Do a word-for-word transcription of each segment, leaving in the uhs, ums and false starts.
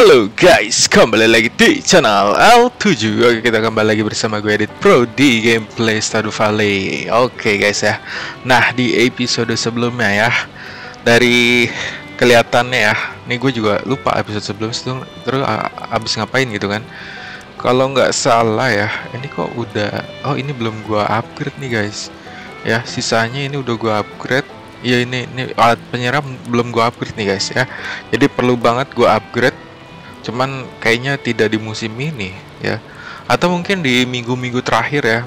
Halo guys, kembali lagi di channel L tujuh. Oke, kita kembali lagi bersama gue Edit Pro di gameplay Stardew Valley. Oke guys ya. Nah, di episode sebelumnya ya, dari kelihatannya ya, ini gue juga lupa episode sebelumnya terus abis ngapain gitu kan. Kalau nggak salah ya, ini kok udah, oh ini belum gue upgrade nih guys. Ya, sisanya ini udah gue upgrade. Iya, ini ini alat penyerap belum gue upgrade nih guys ya. Jadi perlu banget gue upgrade. Cuman kayaknya tidak di musim ini ya, atau mungkin di minggu-minggu terakhir ya,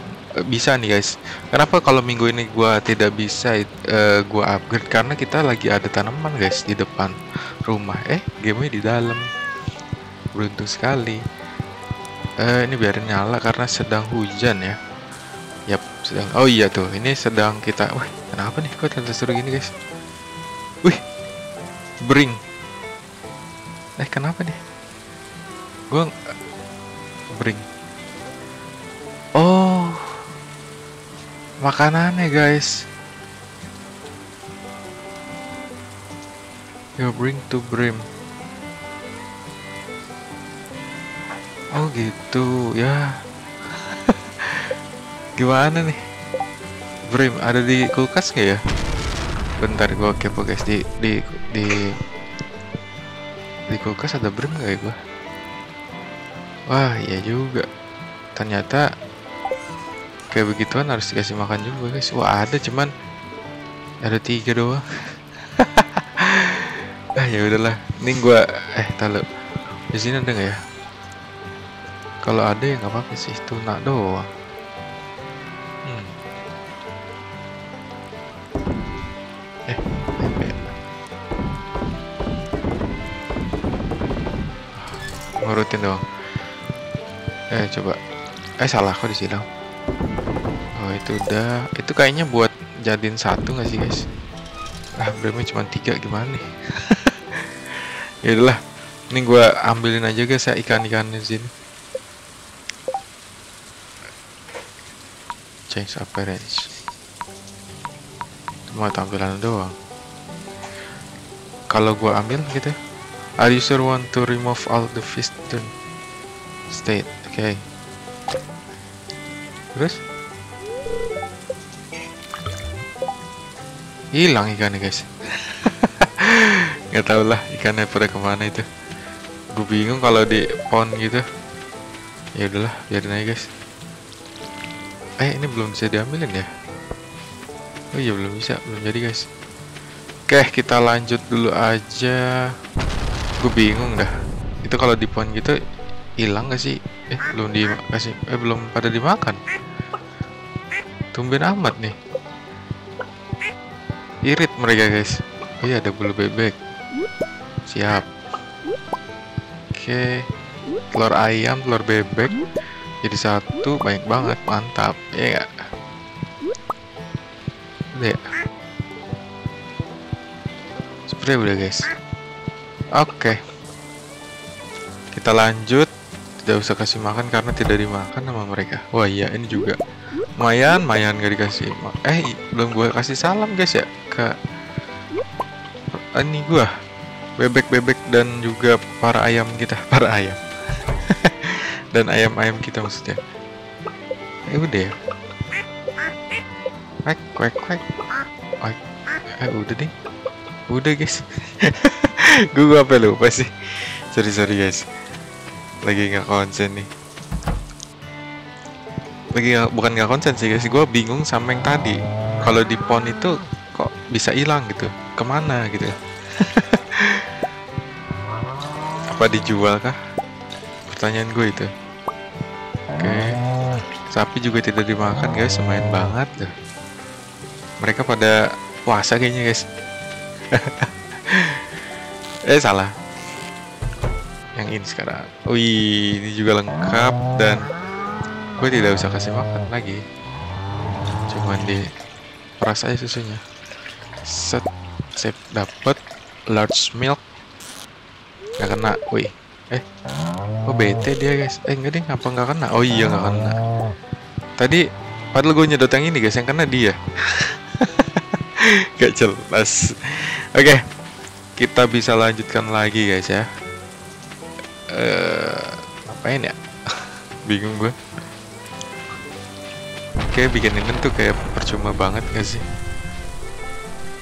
bisa nih guys. Kenapa kalau minggu ini gua tidak bisa uh, gua upgrade? Karena kita lagi ada tanaman guys di depan rumah. Eh, gamenya di dalam, beruntung sekali. Uh, ini biarin nyala karena sedang hujan ya. Yap, sedang. Oh iya tuh, ini sedang kita. Wah, kenapa nih kok ternyata seru gini guys? Wih, bring. Eh, kenapa nih? Gue bring. Oh, makanannya guys. You bring to brim. Oh gitu ya. Gimana nih? Brim ada di kulkas nggak ya? Bentar gue kepo guys, di di di di kulkas ada brim nggak ya gue? Wah iya juga, ternyata kayak begituan harus dikasih makan juga guys. Wah ada, cuman ada tiga doang. Ah ya udahlah, ini gua eh tahu di sini ada nggak ya? Kalau ada ya nggak apa-apa sih, tuna doang. Hmm. Eh, ngurutin doang. Eh coba, eh salah kok disilang. Oh itu udah, itu kayaknya buat jadiin satu nggak sih guys? Ah beremnya cuma tiga gimana nih? Ya udahlah, ini gue ambilin aja guys ya ikan-ikannya di sini. Change appearance. Cuma tampilan doang. Kalau gue ambil gitu, are you sure want to remove all the fish turn state? Oke, okay. Terus hilang ikannya guys. Nggak tau lah ikannya pada kemana itu. Gue bingung kalau di pond gitu. Ya udahlah, biarin aja guys. Eh ini belum bisa diambilin ya? Oh iya belum bisa, belum jadi guys. Oke, kita lanjut dulu aja. Gue bingung dah. Itu kalau di pond gitu hilang gak sih? Eh belum dikasih, eh belum pada dimakan. Tumben amat nih, irit mereka guys. Oh iya ada bulu bebek. Siap. Oke, telur ayam, telur bebek jadi satu, banyak banget, mantap ya. Udah ya, seperti udah guys. Oke, kita lanjut. Tidak usah kasih makan karena tidak dimakan sama mereka. Wah iya ini juga lumayan, lumayan gak dikasih. Eh belum gue kasih salam guys ya ke ini gue bebek-bebek dan juga para ayam kita, para ayam dan ayam-ayam kita maksudnya. Eh udah ya, kwek kwek kwek. Eh udah deh, udah guys. Gue gue apa lupa sih, sorry sorry guys. Lagi nggak konsen nih, lagi gak, bukan nggak konsen sih guys, gue bingung sama yang tadi. Kalau di pond itu kok bisa hilang gitu, kemana gitu? Apa dijual kah? Pertanyaan gue itu. Oke, okay. Sapi juga tidak dimakan guys, lumayan banget. Mereka pada puasa kayaknya guys. Eh salah. Yang ini sekarang, wih ini juga lengkap dan gue tidak usah kasih makan lagi, cuman di peras aja susunya. Set, sip, dapet large milk, nggak kena, wih, eh, oh bete dia guys, eh enggak deh, apa nggak kena? Oh iya nggak kena. Tadi padahal gue nyedot yang ini guys, yang kena dia. Gak jelas. Oke, okay, kita bisa lanjutkan lagi guys ya. uh, ngapain ya? Bingung gue. Oke, bikin ini tuh kayak percuma banget gak sih?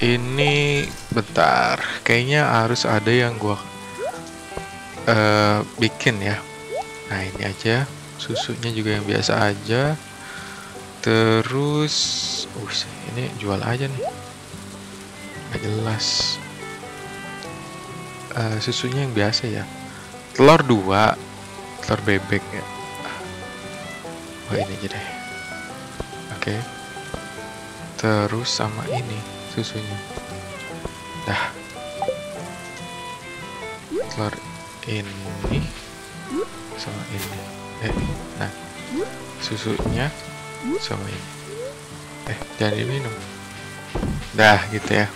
Ini bentar, kayaknya harus ada yang gua uh, bikin ya. Nah ini aja, susunya juga yang biasa aja. Terus, uh, ini jual aja nih. Gak jelas. Uh, susunya yang biasa ya. Telur dua, telur bebek ya. Wah ini aja deh. Oke, terus sama ini susunya. Dah, telur ini sama ini. Eh, nah susunya sama ini. Eh, jangan diminum. Dah, gitu ya.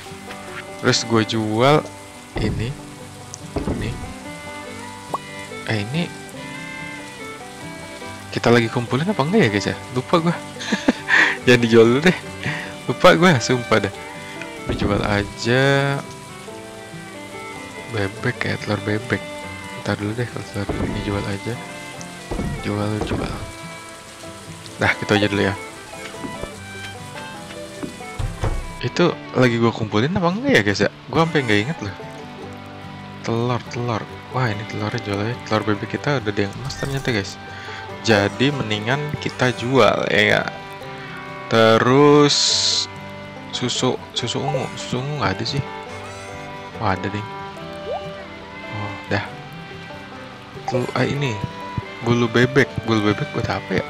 Terus gue jual ini, ini. Eh, ini kita lagi kumpulin apa enggak ya guys ya? Lupa gue. Jangan dijual dulu deh, lupa gue, sumpah dah. Dijual aja bebek ya, telur bebek. Ntar dulu deh, kalau telur ini jual aja. Jual, jual. Nah, gitu aja dulu ya. Itu lagi gue kumpulin apa enggak ya guys ya? Gue sampai nggak inget loh. Telur, telur. Wah ini telurnya jual aja. Telur bebek kita udah ada yang emas ternyata guys. Jadi mendingan kita jual ya. Terus susu susu ungu susu ungu nggak ada sih? Wah ada deh. Oh dah. Telur ah, ini bulu bebek bulu bebek buat apa ya?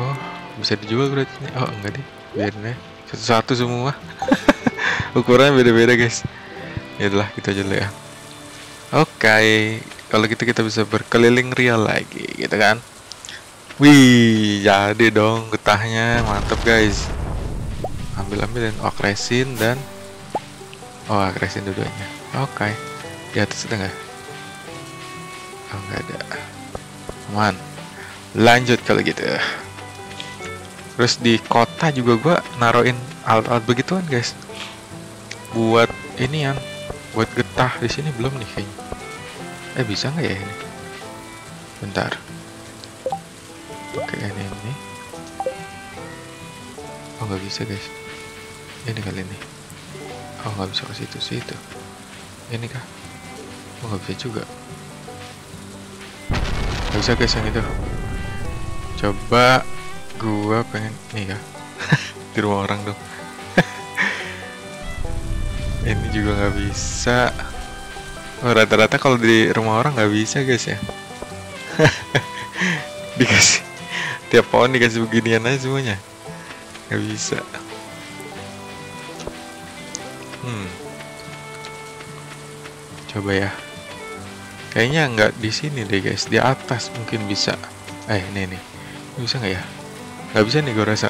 Oh bisa dijual berarti? Oh enggak deh, biarin ya satu-satu semua. Ukurannya beda-beda guys. Yaudahlah kita gitu aja dulu ya. Oke okay. Kalau gitu kita bisa berkeliling Ria lagi gitu kan? Wih, jadi dong getahnya, mantep guys. Ambil-ambilin, oh kresin dan oh kresin dua-duanya. Oke, okay. Di atas ada nggak? Oh nggak ada. Aman. Lanjut kalau gitu. Terus di kota juga gua naroin alat-alat begituan guys. Buat ini yang buat getah di sini belum nih kayaknya. Eh bisa nggak ya ini? Bentar. Oke ini ini oh nggak bisa guys, ini kali ini oh nggak bisa ke situ situ ini kah? Oh nggak bisa juga, nggak bisa guys yang itu. Coba gua pengen nih kah? Di rumah orang dong. Ini juga nggak bisa. Oh, rata-rata kalau di rumah orang nggak bisa guys ya. Dikasih tiap pohon dikasih beginian aja semuanya, nggak bisa. Hmm, coba ya. Kayaknya nggak di sini deh guys, di atas mungkin bisa. Eh ini nih, bisa nggak ya? Nggak bisa nih gue rasa.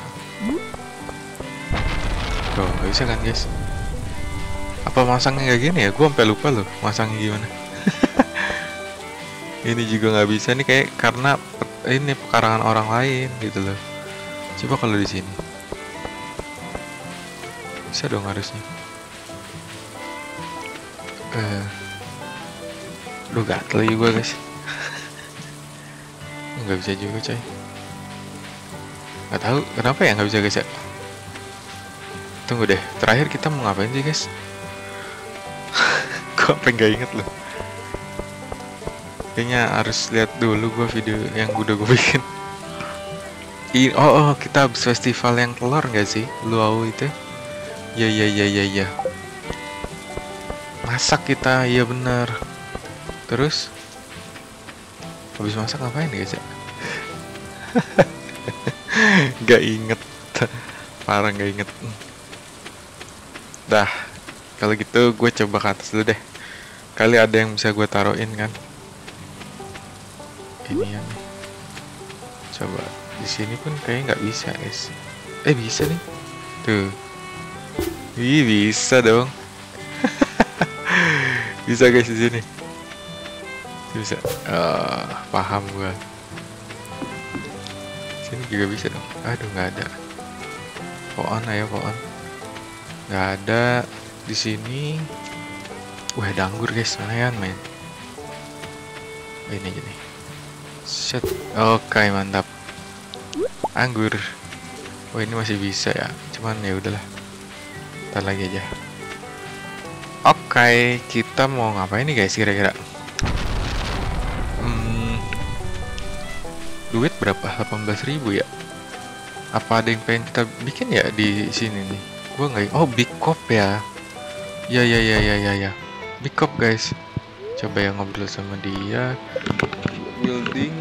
Tuh nggak bisa kan guys? Apa masangnya nggak gini ya? Gue sampai lupa loh masangnya gimana. Ini juga nggak bisa nih kayak karena ini pekarangan orang lain gitu loh. Coba kalau di sini bisa dong harusnya. Eh, lu gatel juga guys. Nggak bisa juga coy. Nggak tahu kenapa ya nggak bisa guys ya. Tunggu deh. Terakhir kita mau ngapain sih guys? Gue pengen nggak inget loh. Kayaknya harus lihat dulu gua video yang udah gue bikin. I, oh, oh kita habis festival yang telur nggak sih? Luau itu? Ya ya ya ya ya. Masak kita, ya bener. Terus habis masak ngapain guys ya? Gak inget, parah gak inget. Dah, kalau gitu gue coba ke atas dulu deh. Kali ada yang bisa gue taruhin kan? Ini ya, coba di sini pun kayaknya nggak bisa guys. Eh bisa nih tuh. Wih bisa dong. Bisa guys di sini bisa. Uh, paham gua. Sini juga bisa dong. Aduh nggak ada. Pohon ayo pohon. Nggak ada di sini. Wah danggur guys lumayan main. ini jadi set. Oke, mantap. Anggur. Oh, ini masih bisa ya, cuman ya udahlah, ntar lagi aja. Oke, kita mau ngapain nih guys kira-kira? hmm, duit berapa? delapan belas ribu ya. Apa ada yang pengen kita bikin ya di sini nih? Gua nggak. Oh, big cop ya. Ya ya ya ya ya ya. Big cop guys. Coba ya ngobrol sama dia. Building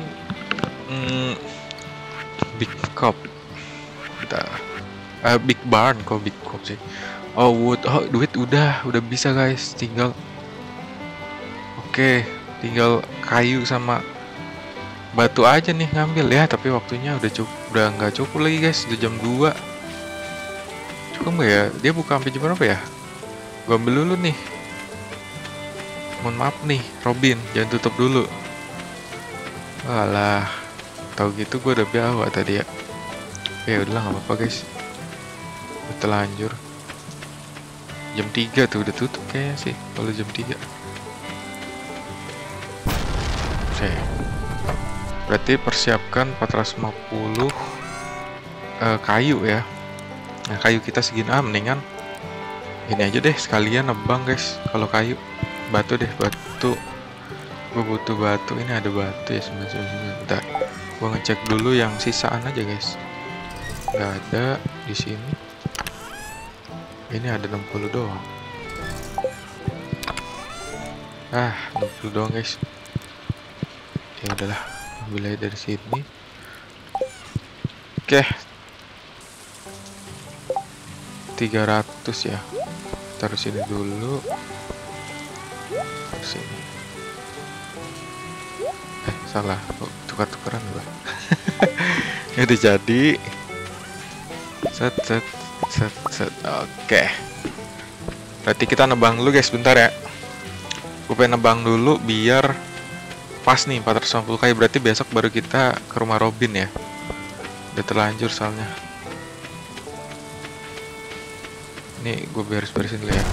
mm, big cop. Bentar. Uh, big barn kok big cop sih. Oh wood. Oh, duit udah udah bisa guys. Tinggal. Oke, okay. Tinggal kayu sama batu aja nih ngambil ya, tapi waktunya udah cukup, udah nggak cukup lagi guys, udah jam dua. Cukup nggak ya? Dia buka sampai jam berapa ya? Gua ambil dulu nih. Mohon maaf nih Robin, jangan tutup dulu. Alah, tau gitu gua udah biawa tadi ya. Ya udahlah, nggak apa-apa guys, udah telanjur. Jam tiga tuh udah tutup kayaknya sih kalau jam tiga. Oke, berarti persiapkan empat ratus lima puluh uh, kayu ya. Nah, kayu kita segini, ah mendingan ini aja deh sekalian nebang guys. Kalau kayu, batu deh, batu. Gue butuh batu. Ini ada batu ya, sebentar. Gue ngecek dulu yang sisaan aja guys. Gak ada di sini. Ini ada enam puluh doang. Ah, enam puluh doang guys. Ya udahlah, ambil dari sini. Oke, tiga ratus ya, taruh sini dulu. Taruh sini. Eh salah, oh, tukar-tukaran lah. Ini udah jadi. Set set set set. Oke, berarti kita nebang dulu guys, bentar ya. Gue pengen nebang dulu biar pas nih empat ratus lima puluh kayu, berarti besok baru kita ke rumah Robin ya. Udah terlanjur soalnya. Nih gue beres-beresin dulu ya.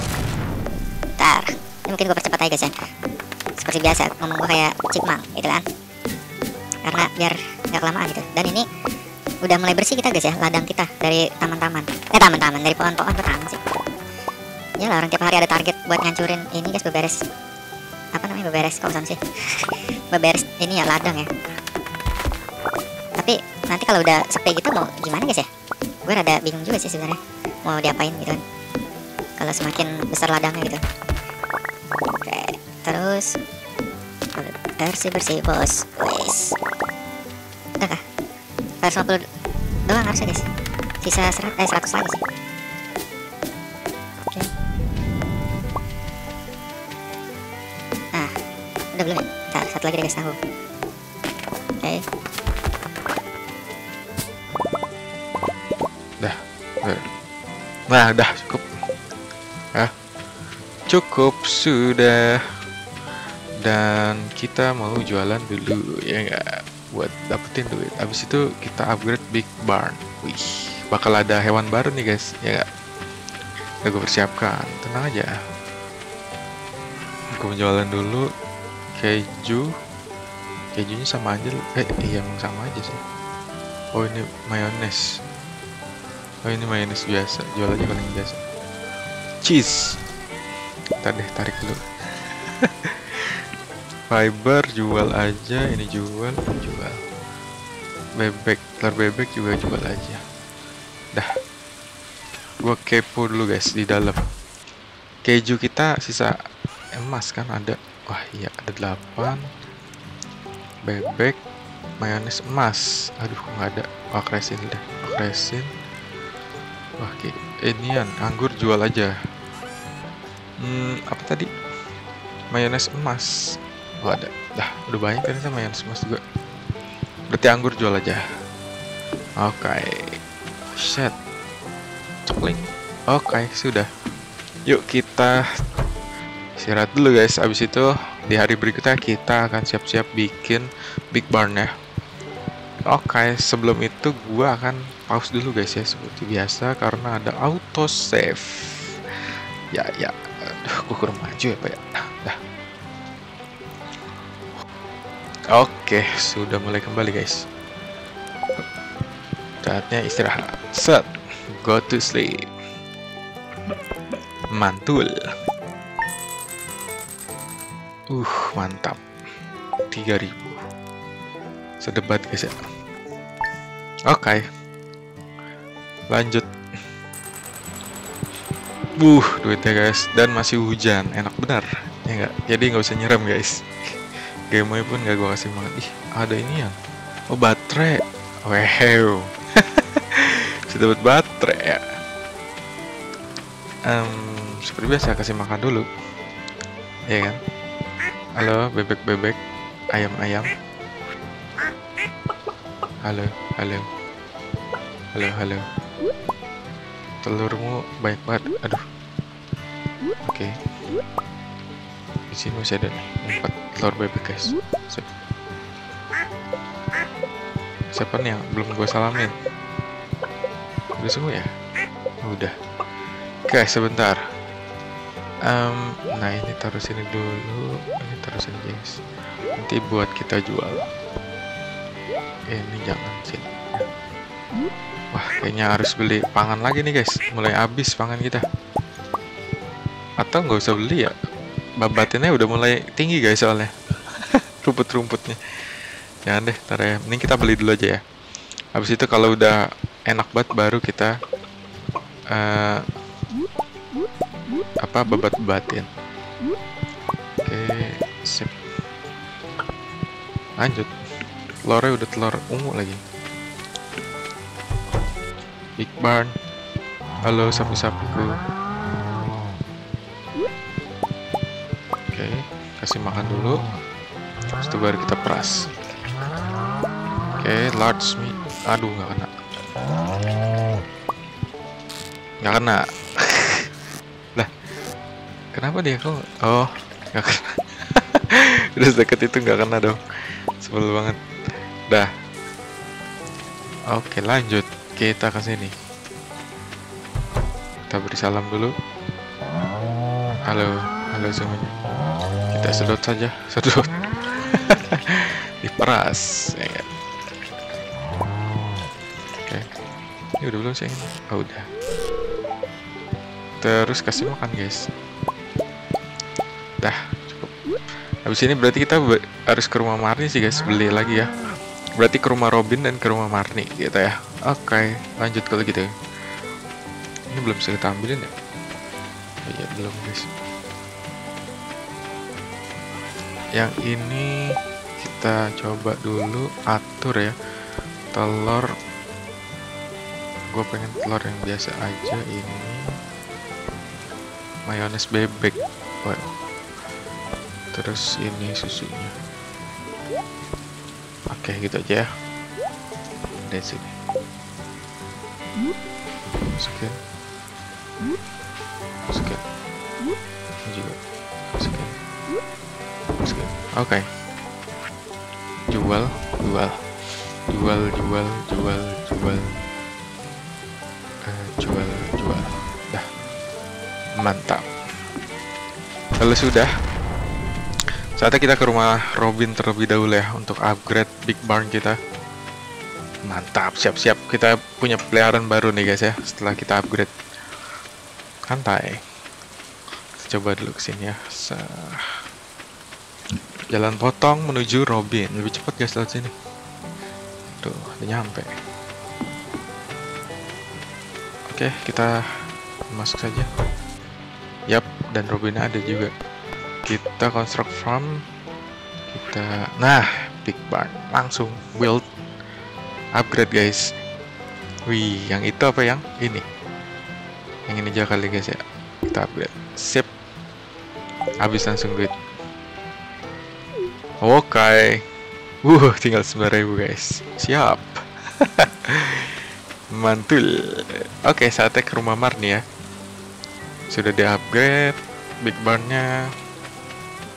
Bentar, ini mungkin gue percepat aja guys ya. Seperti biasa, ngomong gue kayak chipmunk gitu kan, karena biar gak kelamaan gitu. Dan ini udah mulai bersih kita guys ya, ladang kita dari taman-taman. Eh taman-taman, dari pohon-pohon ke taman sih. Yalah, orang tiap hari ada target buat ngancurin ini guys, beberes. Apa namanya, beberes kawasan sih. Beberes ini ya, ladang ya. Tapi nanti kalau udah sepi gitu mau gimana guys ya? Gue rada bingung juga sih sebenarnya mau diapain gitu kan, kalau semakin besar ladangnya gitu. Oke, terus bersih-bersih bos. Wes. Udah kah? seratus lima puluh doang harusnya guys. Sisa seratus, eh, seratus lagi sih. Udah belum ya? Bentar, satu lagi deh guys, tahu. Oke, dah. Nah, dah cukup. Nah, cukup sudah. Dan kita mau jualan dulu ya nggak, buat dapetin duit. Abis itu kita upgrade big barn. Wih, bakal ada hewan baru nih guys ya nggak? Udah gue persiapkan, tenang aja. Gue jualan dulu. Keju, kejunya sama aja, eh iya sama aja sih. Oh ini mayones, oh ini mayones biasa, jual aja paling biasa. Cheese, ntar deh tarik dulu. Fiber jual aja, ini jual, jual. Bebek, telur bebek juga jual aja. Dah, gua kepo dulu guys di dalam. Keju kita sisa emas kan ada. Wah iya ada delapan. Bebek, mayones emas. Aduh nggak ada. Wah kresin dah, kresin. Wah ke, inian anggur jual aja. Hmm apa tadi? Mayones emas. Wah ada. Dah udah banyak ternyata mayones emas juga. Berarti anggur jual aja. Oke. Okay. Set. Oke okay, sudah. Yuk kita istirahat dulu guys, abis itu di hari berikutnya kita akan siap-siap bikin big barn ya. Oke, sebelum itu gua akan pause dulu guys ya, seperti biasa karena ada auto save. Ya ya, aduh gua kurang maju ya pak ya. Dah. Oke, sudah mulai kembali guys. Saatnya istirahat. Set, go to sleep. Mantul. Uh, mantap. tiga ribu. Sedebat guys ya. Oke. Lanjut. Buh, duitnya guys. Dan masih hujan. Enak benar. Ya enggak. Jadi nggak usah nyiram guys. Game-nya pun nggak gua kasih banget. Ih, ada ini ya. Oh, baterai. Wow. Sudah dapat baterai ya. Um, seperti biasa kasih makan dulu. Ya kan? Halo, bebek-bebek, ayam-ayam. Halo, halo. Halo, halo. Telurmu banyak banget. Aduh. Oke. Okay. Di sini masih ada nih empat telur bebek, guys. Sip. Siapa nih yang belum gue salamin? Udah semua ya? Udah. Oke, sebentar. Um, nah ini taruh sini dulu. Ini taruh sini guys. Nanti buat kita jual. Eh, ini jangan sini. Wah, kayaknya harus beli pangan lagi nih guys. Mulai habis pangan kita. Atau nggak usah beli ya? Babatinnya udah mulai tinggi guys soalnya. Rumput-rumputnya. Jangan deh, ntar ya. Mending kita beli dulu aja ya. Habis itu kalau udah enak banget baru kita uh, apa bebat-bebatin. Oke, sip. Lanjut. Telurnya udah telur ungu lagi. Big Barn. Halo sapi-sapiku. Oke, kasih makan dulu. Terus itu baru kita peras. Oke, large meat. Aduh, nggak kena. Nggak kena. Lah, kenapa dia kok? Oh, nggak kena. Terus deket itu nggak kena dong. Sebel banget. Dah. Oke, lanjut. Kita ke sini. Kita beri salam dulu. Halo, halo semuanya. Kita sedot saja, sedot. Diperas, ya kan? Ini udah belum sih? Oh, udah. Terus kasih makan guys. Dah cukup. Habis ini berarti kita be harus ke rumah Marni sih guys. Beli lagi ya. Berarti ke rumah Robin dan ke rumah Marni gitu ya. Oke, lanjut kalau gitu. Ini belum bisa kita ambilin ya? Oh, ya belum guys. Yang ini kita coba dulu atur ya. Telur. Gue pengen telur yang biasa aja. Ini mayones bebek. Wow. Terus ini susunya. Oke, gitu aja ya. Dari sini masukin, masukin ini juga, masukin, masukin. Oke, jual jual jual jual jual jual jual-jual. Dah. Mantap. Kalau sudah, saatnya kita ke rumah Robin terlebih dahulu ya untuk upgrade Big Barn kita. Mantap, siap-siap kita punya peliharaan baru nih guys ya setelah kita upgrade. Santai. Coba dulu ke sini ya. Jalan potong menuju Robin. Lebih cepat guys lewat sini. Tuh, udah nyampe. Oke, kita masuk saja. Yap, dan Robin ada juga. Kita construct farm. Kita, nah, big barn langsung build, upgrade guys. Wih, yang itu apa yang ini? Yang ini aja kali guys ya. Kita upgrade. Sip. Habis langsung duit. Oke. Wuh, tinggal sembilan ribu guys. Siap. Mantul. Oke, saatnya ke rumah Marni ya. Sudah di upgrade big barn-nya.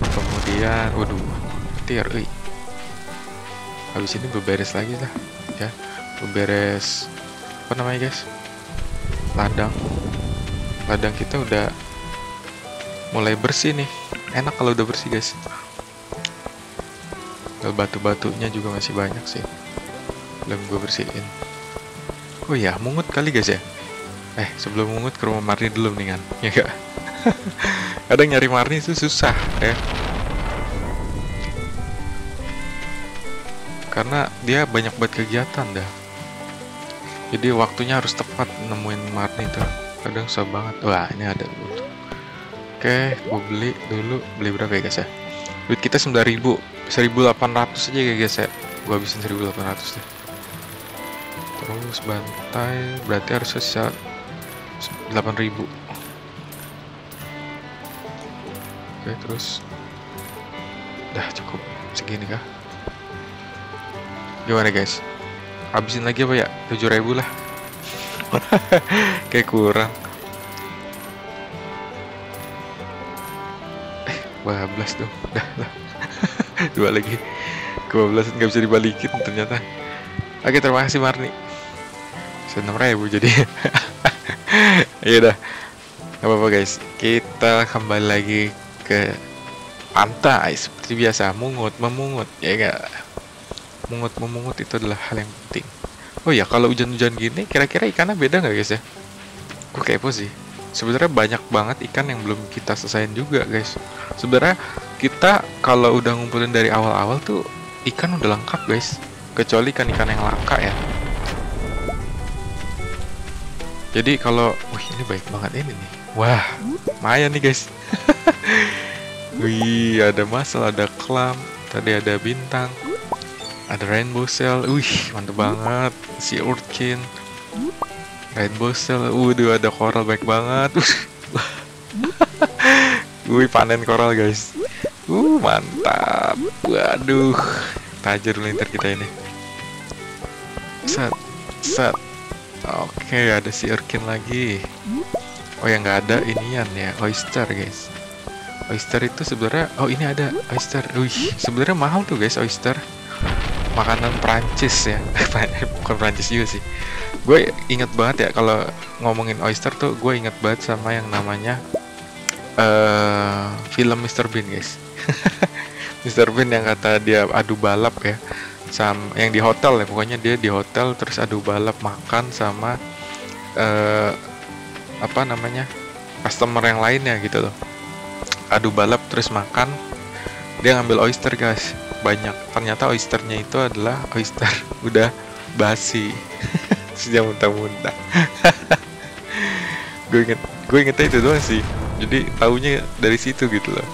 Kemudian, waduh, tier. Ui. Habis ini beberes lagi lah, ya. Beberes apa namanya guys? Ladang. Ladang kita udah mulai bersih nih. Enak kalau udah bersih guys. Gak batu-batunya juga masih banyak sih. Belum gue bersihin. Oh iya, mungut kali guys ya. Eh, sebelum mungut ke rumah Marni dulu nih kan. Ya enggak? Kadang nyari Marni itu susah ya. Karena dia banyak buat kegiatan dah. Jadi waktunya harus tepat nemuin Marni tuh. Kadang susah banget. Wah, ini ada dulu. Oke, gue beli dulu. Beli berapa ya guys ya? Duit kita sembilan ribu, seribu delapan ratus aja ya guys ya. Gue habisin seribu delapan ratus deh. Terus bantai, berarti harus sisa delapan ribu. Oke, terus dah cukup segini kah? Gimana guys? Habisin lagi apa ya? tujuh ribu lah. Kayak kurang. dua belas dong, dah lah. Dua lagi, dua belas nggak bisa dibalikin ternyata. Oke, terima kasih Marni. enam ribu jadi. Iya dah, nggak apa-apa guys. Kita kembali lagi ke pantai seperti biasa, mungut, memungut, ya enggak. Mungut, memungut itu adalah hal yang penting. Oh ya, kalau hujan-hujan gini, kira-kira ikannya beda nggak guys ya? Gue kepo sih. Sebenarnya banyak banget ikan yang belum kita selesain juga guys. Sebenarnya kita kalau udah ngumpulin dari awal-awal tuh ikan udah lengkap guys. Kecuali ikan-ikan yang langka ya. Jadi kalau, wih ini baik banget ini nih. Wah, lumayan nih guys. Wih, ada mussel, ada clam, tadi ada bintang, ada rainbow shell. Wih, mantep banget. Si urchin, rainbow shell, waduh ada coral baik banget. Wih, panen coral guys. Uh, mantap. Waduh, tajir linter kita ini. Set, set. Oke, ada si urchin lagi. Oh yang nggak ada inian ya, oyster guys. Oyster itu sebenarnya, oh ini ada oyster. Wih, sebenarnya mahal tuh guys oyster. Makanan Prancis ya. Bukan Prancis juga sih. Gue inget banget ya kalau ngomongin oyster tuh gue inget banget sama yang namanya uh, film mister Bean guys. mister Bean yang kata dia adu balap ya, sama yang di hotel ya, pokoknya dia di hotel terus adu balap makan sama uh, apa namanya customer yang lainnya gitu loh. Adu balap terus makan, dia ngambil oyster guys. Banyak, ternyata oysternya itu adalah oyster udah basi. Sejak muntah-muntah. Gue inget, gue ingetnya itu doang sih. Jadi taunya dari situ gitu loh.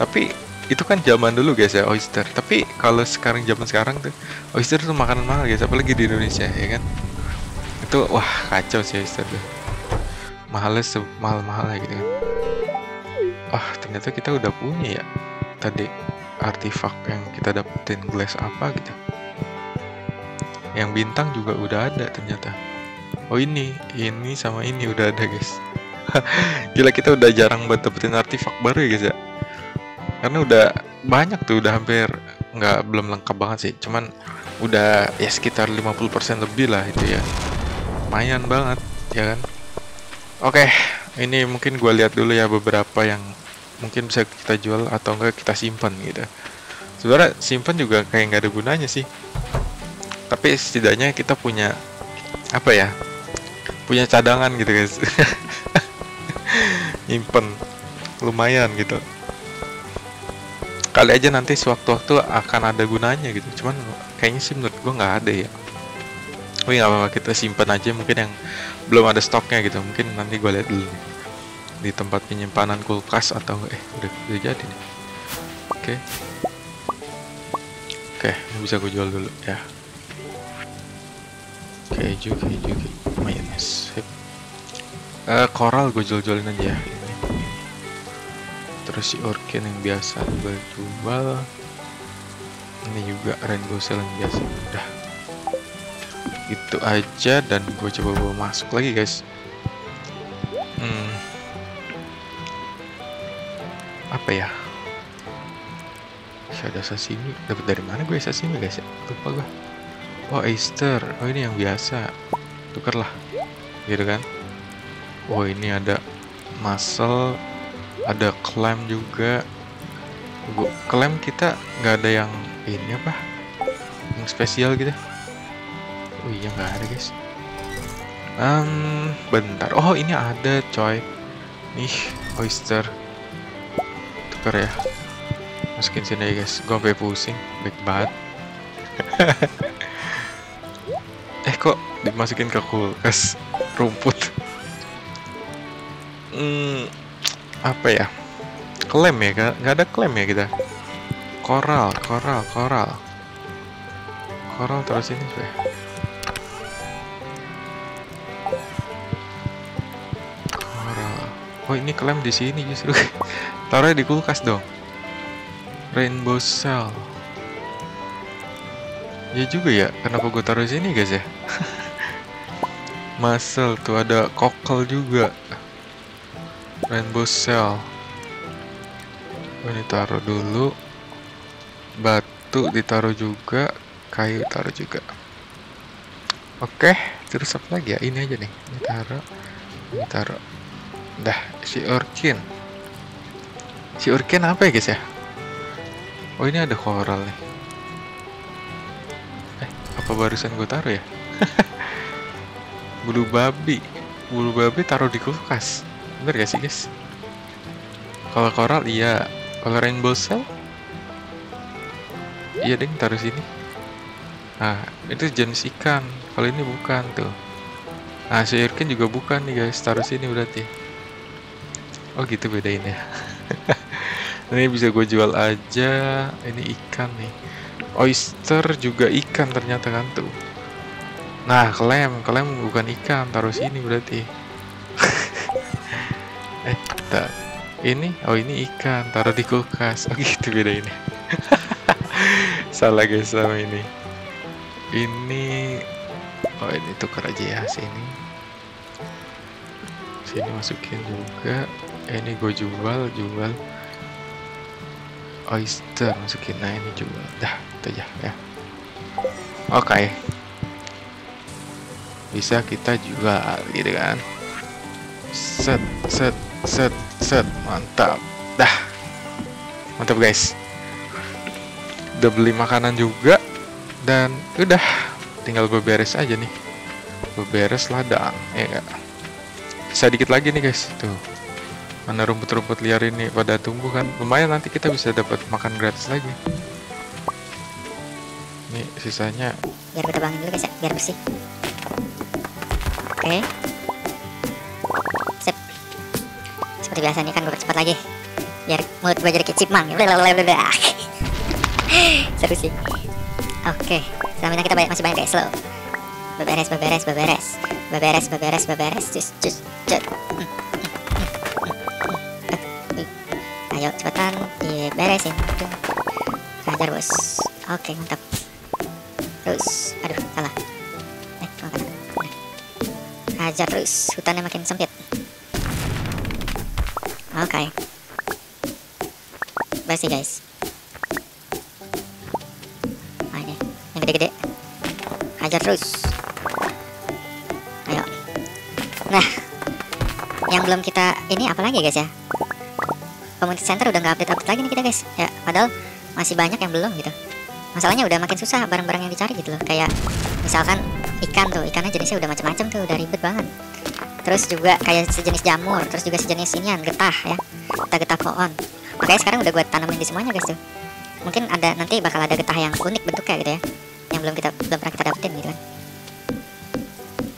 Tapi itu kan zaman dulu guys ya oyster. Tapi kalau sekarang zaman sekarang tuh oyster tuh makanan mahal guys, apalagi di Indonesia ya kan. Itu wah kacau sih oyster tuh. Mahalnya semahal-mahalnya gitu kan. Wah, ternyata kita udah punya ya tadi artefak yang kita dapetin, glass apa gitu. Yang bintang juga udah ada ternyata. Oh ini, ini sama ini udah ada guys. Gila, kita udah jarang banget dapetin artefak baru ya guys ya. Karena udah banyak tuh, udah hampir nggak, belum lengkap banget sih. Cuman udah ya sekitar lima puluh persen lebih lah itu ya. Lumayan banget ya kan. Oke, ini mungkin gue lihat dulu ya beberapa yang mungkin bisa kita jual atau enggak kita simpan gitu. Sebenarnya simpan juga kayak nggak ada gunanya sih, tapi setidaknya kita punya apa ya, punya cadangan gitu guys. Nyimpen lumayan gitu, kali aja nanti sewaktu-waktu akan ada gunanya gitu. Cuman kayaknya sih menurut gue nggak ada ya. Wih, nggak apa-apa, kita simpan aja mungkin yang belum ada stoknya gitu. Mungkin nanti gue lihat dulu di tempat penyimpanan kulkas atau eh udah, udah jadi nih. Oke, oke, ini bisa gue jual dulu ya. Keju, keju, keju, mayonnaise. Uh, Coral gue jual-jualin aja ya. Ini. Terus si orkin yang biasa gue jual. Ini juga rainbow shell yang biasa. Udah, itu aja dan gue coba bawa masuk lagi guys. Hmm. Apa ya? Ada sashimi. Dapat dari mana gue sashimi guys ya? Lupa gue. Oh Easter, oh ini yang biasa, tukerlah, gitu kan? Oh ini ada mussel, ada clam juga, Gua klaim kita nggak ada yang ini apa? Yang spesial gitu. Oh iya nggak ada guys. Um, bentar. Oh ini ada coy. Nih oyster. Tuker ya. Masukin sini aja guys. Gua sampai pusing. Baik banget. Eh kok dimasukin ke kulkas rumput? Hmm, apa ya? Klem ya, gak, gak ada klem ya kita. Koral, koral, koral. Koral terus ini coba. Koral. Oh ini klem di sini justru. Taruh di kulkas dong. Rainbow cell. Ya juga ya, kenapa gue taruh sini guys ya? Muscle tuh ada kokol juga. Rainbow cell. Ini taruh dulu, batu ditaruh juga, kayu taruh juga. Oke, terus apa lagi ya? Ini aja nih, ini taruh, ini taruh. Dah, si urchin, si urchin apa ya guys ya? Oh ini ada koral nih. Eh, apa barusan gue taruh ya? Bulu babi, bulu babi taruh di kulkas, bener gak sih guys? Kalau koral iya. Kalau rainbow cell, iya deh, taruh sini. Nah, itu jenis ikan. Kalau ini bukan tuh. Nah, si urchin juga bukan nih guys. Taruh sini berarti. Oh gitu bedainnya. Ini bisa gue jual aja. Ini ikan nih. Oyster juga ikan ternyata kan tuh. Nah, klem, klem bukan ikan. Taruh sini berarti. eh, tak. Ini, oh ini ikan, taruh di kulkas. Oh gitu beda ini. Salah guys sama ini. Ini, oh ini tuker aja ya, sini. Sini masukin juga. Ini gue jual, jual. Oyster masukin, nah ini jual. Dah, itu aja ya. Oke. Okay. Bisa kita jual gitu kan. Set, set, set. Set, mantap. Dah. Mantap guys. Udah beli makanan juga. Dan udah. Tinggal beberes aja nih. Beberes ladang. Ya gak? Bisa dikit lagi nih guys. Tuh. Mana rumput-rumput liar ini pada tumbuh kan. Lumayan nanti kita bisa dapat makan gratis lagi. Ini sisanya. Biar gue tebangin dulu guys ya. Biar bersih. Oke. Sip. Seperti biasanya kan gue percepat lagi biar mulut gue jadi kayak cipmang. Seru sih. Oke, selanjutnya kita banyak, masih banyak guys lo. Beberes, beberes, beberes, beberes, beberes, beberes. Cus, cus, cus. Ayo cepetan diberesin. Hajar bos. Oke mantap. Terus, aduh salah. Eh, kanan. Hajar terus, hutannya makin sempit. Oke, okay. Bersih guys. Nah, ini yang gede-gede, hajar terus. Ayo. Nah, yang belum kita ini apa lagi guys ya? Community center udah nggak update-update lagi nih kita guys. Ya, padahal masih banyak yang belum gitu. Masalahnya udah makin susah barang-barang yang dicari gitu loh. Kayak misalkan ikan tuh, ikannya jenisnya udah macam-macam tuh, udah ribet banget. Terus juga kayak sejenis jamur, terus juga sejenis inian, getah ya, getah-getah pohon. Makanya sekarang udah gue tanamin di semuanya guys tuh. Mungkin ada nanti bakal ada getah yang unik bentuknya gitu ya, yang belum kita belum pernah kita dapetin gitu kan.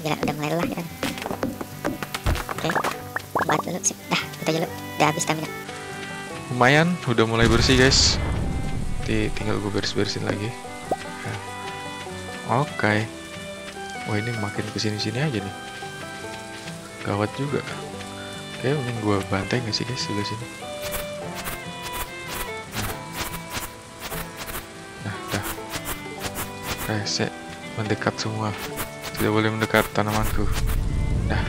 Gila, udah mulai lelah kan. Oke, buat dulu sip. Dah, kita dulu, udah habis stamina. Lumayan, udah mulai bersih guys. Nanti tinggal gue beres-beresin lagi. Oke. Okay. Wah ini makin kesini-sini aja nih. Gawat juga. Oke, mungkin gue bantai gak sih guys sebelah sini. Nah, dah. Resek mendekat semua. Tidak boleh mendekat tanamanku. Dah.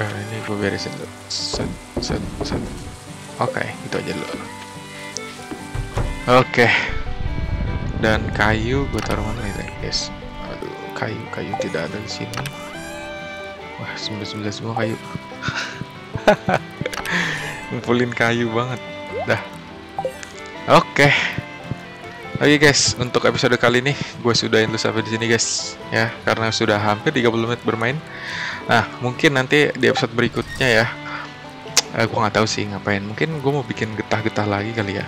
Nah, ini gue beresin dulu. Set, set, set. Oke, itu aja dulu. Oke. Dan kayu gue taruh mana nih guys? Kayu-kayu tidak ada di sini. Wah, sembilan sembilan semua kayu. ngumpulin kayu banget dah. Oke. Oke guys, untuk episode kali ini gue sudahin dulu sampai di sini guys ya, karena sudah hampir tiga puluh menit bermain. Nah, mungkin nanti di episode berikutnya ya. Eh, gue nggak tahu sih ngapain. Mungkin gue mau bikin getah-getah lagi kali ya.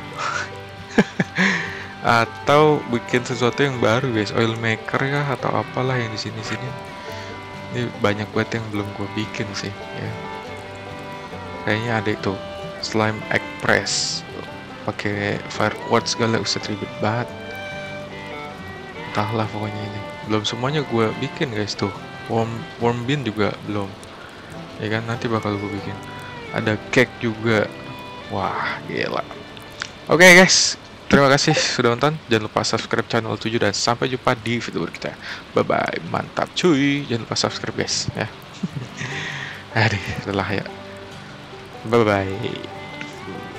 Atau bikin sesuatu yang baru guys, oil maker kah atau apalah yang di sini-sini. Ini banyak banget yang belum gue bikin sih ya. Kayaknya ada itu slime egg press pakai fire quartz segala, uset ribet banget. Entahlah pokoknya ini belum semuanya gue bikin guys. Tuh worm, worm bean juga belum ya kan, nanti bakal gue bikin. Ada cake juga, wah gila. Oke okay guys, terima kasih sudah nonton. Jangan lupa subscribe channel tujuh dan sampai jumpa di video berikutnya. Bye bye. Mantap cuy. Jangan lupa subscribe guys ya. Aduh, lelah ya. Bye bye.